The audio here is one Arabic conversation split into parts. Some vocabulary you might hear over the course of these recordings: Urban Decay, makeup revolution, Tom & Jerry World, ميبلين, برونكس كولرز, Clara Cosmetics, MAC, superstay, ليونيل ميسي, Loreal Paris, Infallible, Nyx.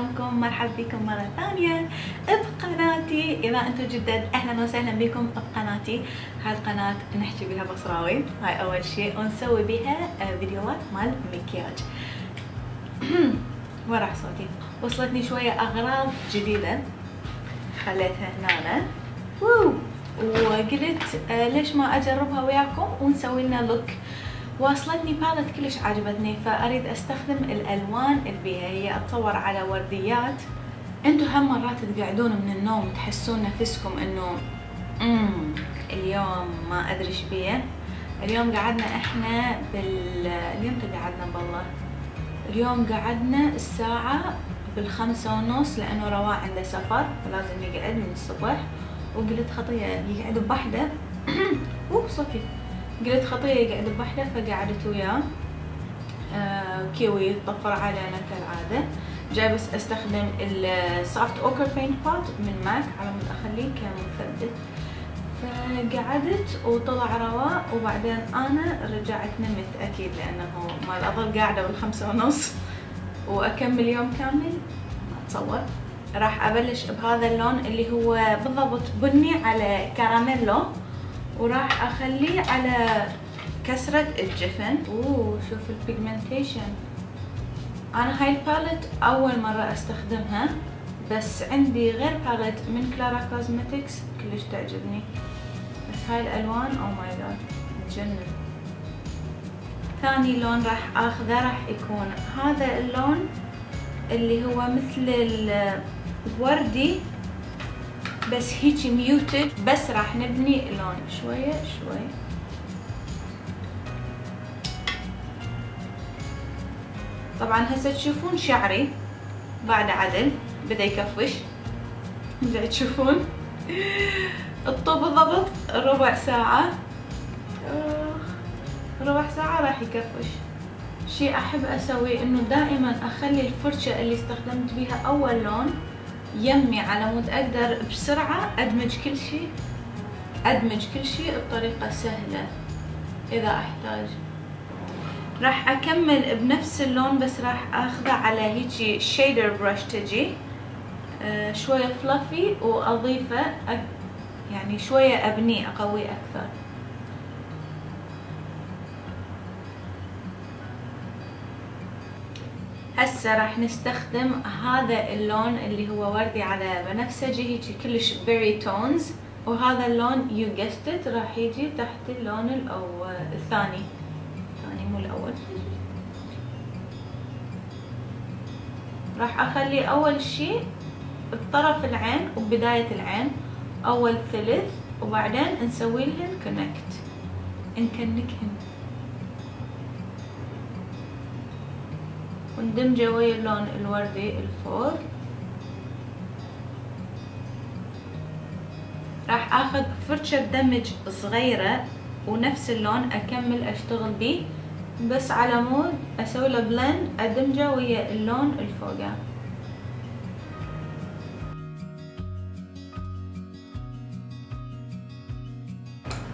لكم، مرحبا بكم مرة ثانية بقناتي. إذا أنتم جدد أهلا وسهلا بكم بقناتي. هاي القناة نحكي بها بصراوي، هاي أول شيء، ونسوي بها فيديوهات مال مكياج. ورا صوتي وصلتني شوية أغراض جديدة خليتها هنا وقلت ليش ما أجربها وياكم ونسوي لنا لوك. واصلتني باليت كلش عجبتني، فأريد أستخدم الألوان اللي بيها. هي أتصور على ورديات. أنتو هم مرات تقعدون من النوم تحسون نفسكم إنه اليوم ما أدري إيش بيه. اليوم قعدنا إحنا اليوم قعدنا الساعة بال5:30 لأنه رواء عنده سفر فلازم يقعد من الصبح. وقلت خطية يقعد بوحده صوتي قلت خطية يقعد بوحده، فقعدت وياه كيوي طفر علينا كالعادة. جاي بس استخدم السوفت اوكر بينت بوت من ماك على مود اخليه كمثبت. فقعدت وطلع رواء وبعدين انا رجعت نمت اكيد لانه ما اظل قاعدة بال5:30 واكمل يوم كامل ما اتصور. راح ابلش بهذا اللون اللي هو بالضبط بني على كراميلو، وراح اخليه على كسرة الجفن. شوف البيجمنتيشن. انا هاي الباليت اول مرة استخدمها، بس عندي غير باليت من كلارا كوزمتكس كلش تعجبني، بس هاي الالوان او ماي جاد تجنن. ثاني لون راح اخذه راح يكون هذا اللون اللي هو مثل الوردي بس هيجي ميوتد، بس راح نبني اللون شوية شوية. طبعا هسه تشوفون شعري بعد عدل بدأ يكفش، بدأ تشوفون الطوب بالضبط ربع ساعة راح يكفش. شيء احب اسويه انه دائما اخلي الفرشة اللي استخدمت بيها اول لون يمي على مود اقدر بسرعة ادمج كل شيء بطريقة سهلة اذا احتاج. راح اكمل بنفس اللون بس راح اخذه على هيجي شيدر برش تجي شوية فلافي واضيفه يعني شوية ابنيه اقويه اكثر. هسه راح نستخدم هذا اللون اللي هو وردي على بنفسجي هيجي كلش بيري تونز، وهذا اللون يو جستت راح يجي تحت اللون الاول الثاني مو الاول. راح اخلي اول شيء بطرف العين وبداية العين اول ثلث، وبعدين نسوي لهن كونكت نكنكهن وندمجه ويا اللون الوردي الفوق. راح اخذ فرشة دمج صغيرة ونفس اللون اكمل اشتغل بيه، بس على مود اسوي له بلند ادمجه ويا اللون الفوقه.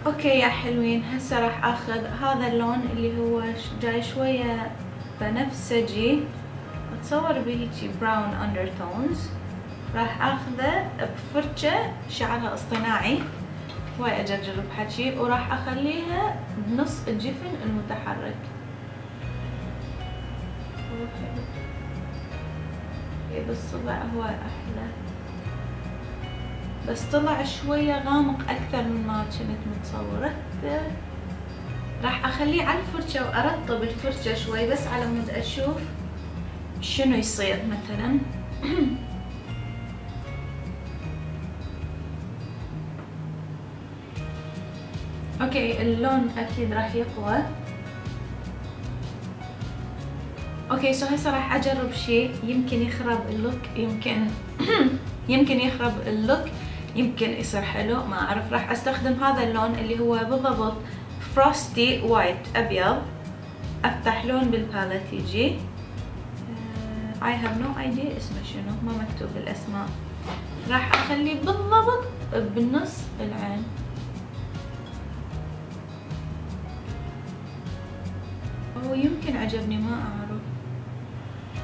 اوكي يا حلوين، هسه راح اخذ هذا اللون اللي هو جاي شوية بنفسجي اتصور به شي براون اندرتونز. راح اخذه بفرشة شعرها اصطناعي هواي اجرجر بحكي، وراح اخليها بنص الجفن المتحرك بالصبع هواي احلى، بس طلع شوية غامق اكثر من ما كنت متصورة. راح اخليه على الفرشة وارطب الفرشة شوي بس على مود اشوف شنو يصير مثلا. اوكي اللون اكيد راح يقوى. اوكي هسه راح اجرب شيء يمكن يخرب اللوك، يمكن يخرب اللوك، يمكن يصير حلو ما اعرف. راح استخدم هذا اللون اللي هو بالضبط فروستي وايت ابيض. افتح لون بالباليت يجي I have no idea اسمه شنو، ما مكتوب الاسماء. راح اخليه بالضبط بالنص العين. هو يمكن عجبني ما اعرف.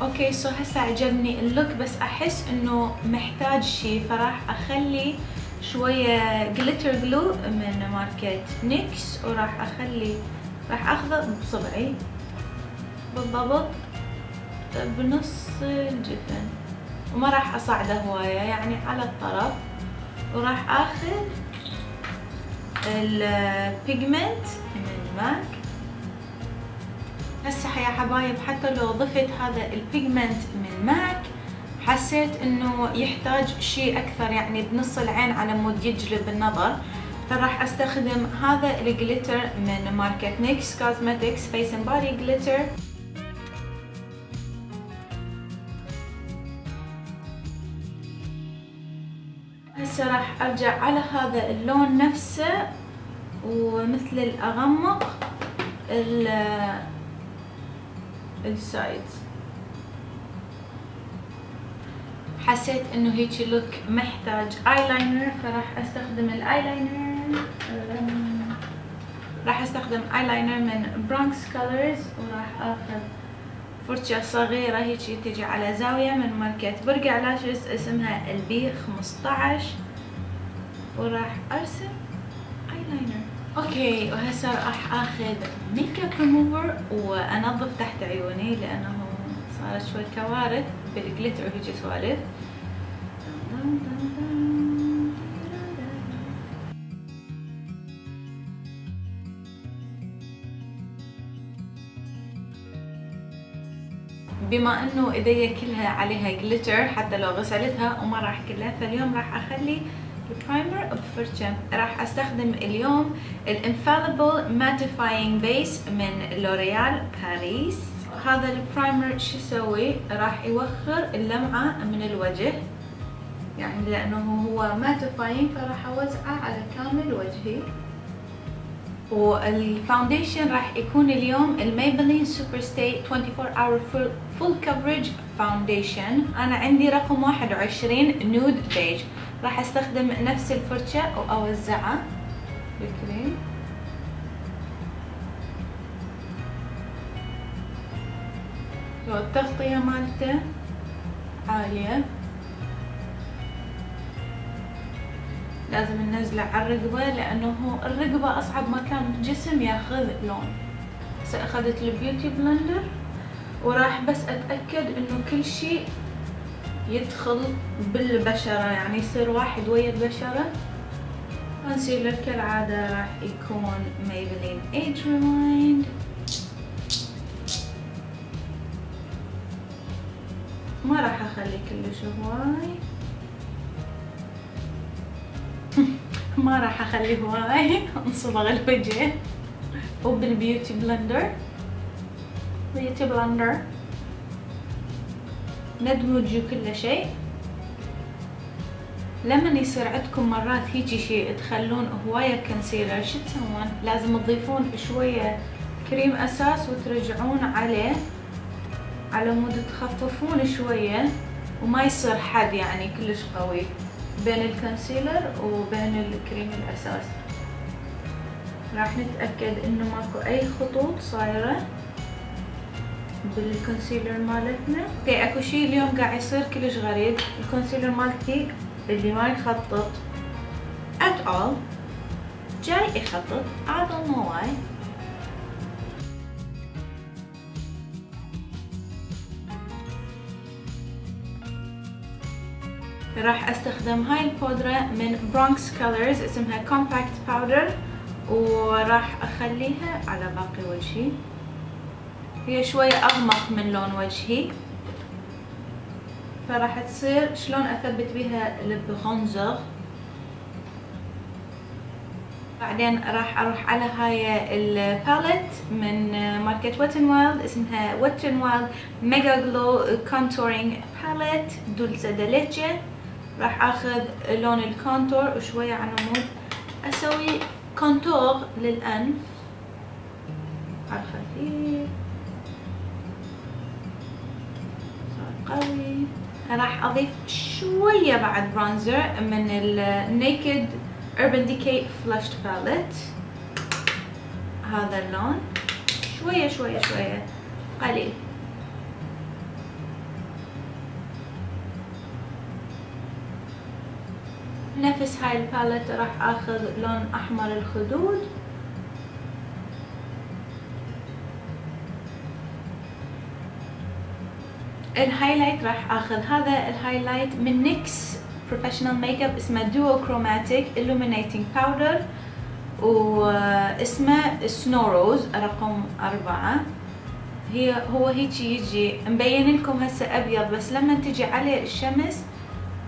اوكي سو هسه عجبني اللوك بس احس انه محتاج شيء، فراح اخلي شويه جليتر جلو من ماركه نيكس، وراح اخلي راح اخذه بصبعي بالضبط بنص الجفن، وما راح اصعده هوايه يعني على الطرف، وراح اخذ البيجمنت من ماك. هسه يا حبايب حتى لو ضفت هذا البيجمنت من ماك حسيت انه يحتاج شيء اكثر يعني بنص العين على مود يجلب النظر، فراح استخدم هذا الجليتر من ماركة نيكس كوزمتكس فيس اند بادي جليتر. هسه راح ارجع على هذا اللون نفسه ومثل الاغمق السايد. حسيت انه هيجي لوك محتاج ايلاينر، فراح استخدم الايلاينر، راح استخدم ايلاينر من برونكس كولرز، وراح اخذ فرشة صغيرة هيجي تجي على زاوية من ماركة برجع لاشز اسمها الB15، وراح ارسم ايلاينر. اوكي وهسه راح اخذ ميك اب ريموفر وانظف تحت عيوني لانه صارت شوي كوارث بالجليتر وهيجي سوالف. بما انه ايديا كلها عليها جليتر حتى لو غسلتها وما راح كلها، فاليوم راح اخلي البرايمر بفرشة. راح استخدم اليوم الانفاليبل ماتيفاينج بيس من لوريال باريس. هذا البرايمر شو يسوي؟ راح يوخر اللمعة من الوجه يعني لانه هو ماتيفاينج، فراح اوزعه على كامل وجهي. والفاونديشن راح يكون اليوم الميبلين سوبر ستاي 24 اور فول كفرج فاونديشن. انا عندي رقم 21 نود بيج. راح استخدم نفس الفرشة واوزعها بالكريم. التغطية مالته عالية، لازم ننزله على الرقبة لأنه الرقبة أصعب مكان بالجسم ياخذ لون. هسه أخذت البيوتي بلندر وراح بس أتأكد إنه كل شيء يدخل بالبشرة يعني يصير واحد ويا البشرة. كونسيلر كالعادة راح يكون مايبلين ايج ريمايند. ما راح أخلي كلش هواي ما راح اخلي هواي انصبغ الوجه. وبالبيوتي بلندر ندمج كل شيء. لما يصير عندكم مرات هيجي شيء تخلون هوايه كونسيلر شو تسوون؟ لازم تضيفون شويه كريم اساس وترجعون عليه على مود تخففون شويه وما يصير حد يعني كلش قوي بين الكونسيلر وبين الكريم الاساس. راح نتاكد انه ماكو اي خطوط صايره بالكونسيلر مالتنا. اوكي اكو شيء اليوم قاعد يصير كلش غريب، الكونسيلر مالتي اللي ما يخطط at all جاي يخطط. I don't know why. راح استخدم هاي البودرة من برونكس كولرز اسمها كومباكت باودر، وراح اخليها على باقي وجهي. هي شوية اغمق من لون وجهي، فراح تصير شلون اثبت بيها البرونزر. بعدين راح اروح على هاي الباليت من ماركة ويت ان وايلد اسمها ويت ان وايلد ميجا جلو كونتورينج باليت دولسة دليتشة. راح اخذ لون الكونتور وشويه على مود اسوي كونتور للانف على الخفيف. صار قوي. راح اضيف شويه بعد برونزر من النيكد Urban Decay Flushed Palette هذا اللون. شويه قليل. نفس هاي الباليت راح اخذ لون احمر الخدود الهايلايت راح اخذ هذا الهايلايت من نيكس بروفيشنال ميك اب اسمه دوو كروماتيك illuminating باودر واسمه سنوروز رقم 4. هو هيجي يجي مبين لكم هسه ابيض، بس لما تجي عليه الشمس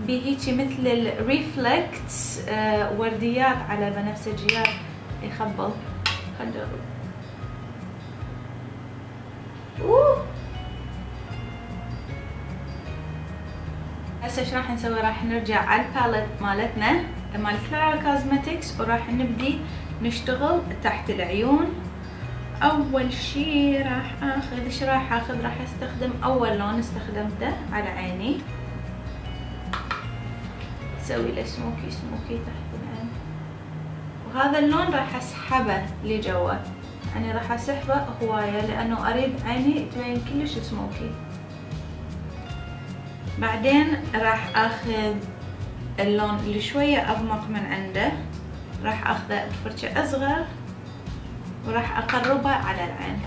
بهيجي مثل الريفلكتس ورديات على بنفسجيات يخبل. خلينا نجرب. هسه ايش راح نسوي؟ راح نرجع على الباليت مالتنا مال كلارا كوزمتكس وراح نبدي نشتغل تحت العيون. اول شي راح اخذ، ايش راح اخذ؟ راح استخدم اول لون استخدمته على عيني، اسوي له سموكي سموكي تحت العين، وهذا اللون راح اسحبه لجوا. يعني راح اسحبه هوايه لانه اريد عيني تبين كلش سموكي. بعدين راح اخذ اللون اللي شويه اغمق من عنده، راح اخذه بفرشة اصغر وراح اقربه على العين.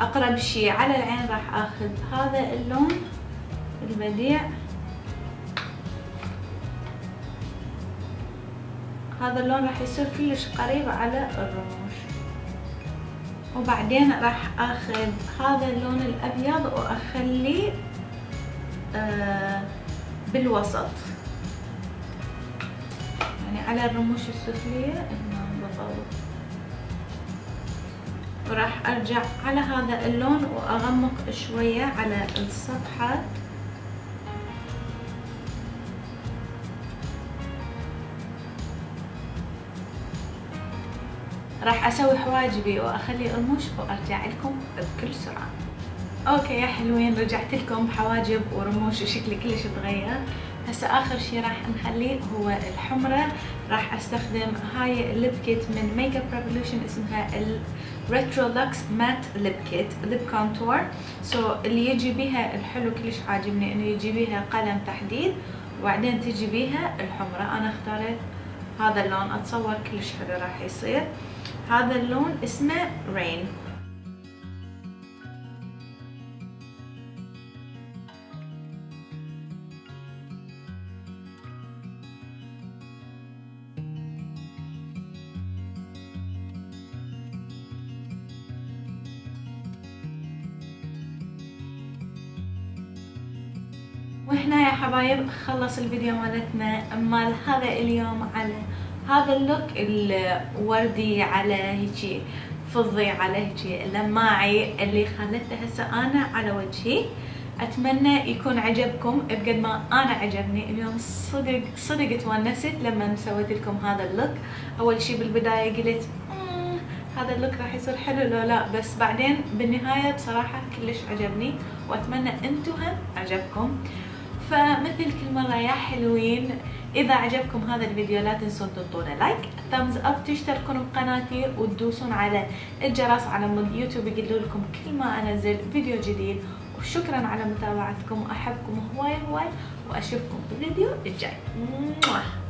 اقرب شيء على العين راح اخذ هذا اللون البديع، هذا اللون راح يصير كلش قريب على الرموش. وبعدين راح اخذ هذا اللون الابيض واخليه بالوسط، يعني على الرموش السفلية هنا بالضبط. وراح ارجع على هذا اللون واغمق شوية على السطحة. راح اسوي حواجبي واخلي رموش وارجع لكم بكل سرعة. اوكي يا حلوين، رجعت لكم بحواجب ورموش وشكلي كلش تغير. هسه اخر شي راح نخليه هو الحمرة. راح استخدم هاي الليب كيت من ميك اب ريفولوشن اسمها الريترو لوكس مات ليب كيت ليب كونتور. اللي يجي بيها الحلو كلش عاجبني انه يجي بيها قلم تحديد وبعدين تجي بيها الحمرة. انا اختارت هذا اللون، اتصور كلش حلو راح يصير. هذا اللون اسمه رين. وهنا يا حبايب خلص الفيديو مالتنا مال هذا اليوم على هذا اللوك الوردي على هيجي فضي على هيجي اللماعي اللي خلته هسه انا على وجهي. اتمنى يكون عجبكم بقد ما انا عجبني اليوم. صدق صدق اتونست لما سويت لكم هذا اللوك. اول شي بالبدايه قلت هذا اللوك راح يصير حلو لو لا، بس بعدين بالنهايه بصراحه كلش عجبني واتمنى انتم هم عجبكم. فمثل كل مره يا حلوين، اذا عجبكم هذا الفيديو لا تنسون تعطونا لايك، ثامز اب، تشتركون بقناتي وتدوسون على الجرس على مود يوتيوب يقولوا لكم كل ما انزل فيديو جديد. وشكرا على متابعتكم، احبكم هواي هواي واشوفكم بالفيديو الجاي.